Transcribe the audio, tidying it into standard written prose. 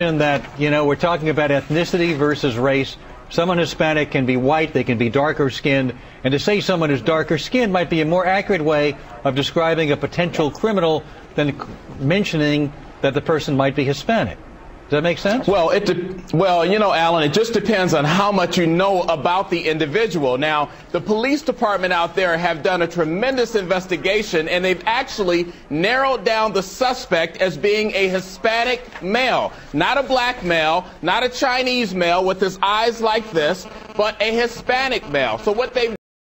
That, you know, we're talking about ethnicity versus race. Someone Hispanic can be white, they can be darker skinned, and to say someone is darker skinned might be a more accurate way of describing a potential criminal than mentioning that the person might be Hispanic. Does that make sense? Well, you know, Alan, it just depends on how much you know about the individual. Now, the police department out there have done a tremendous investigation, and they've actually narrowed down the suspect as being a Hispanic male. Not a black male, not a Chinese male with his eyes like this, but a Hispanic male. So what they've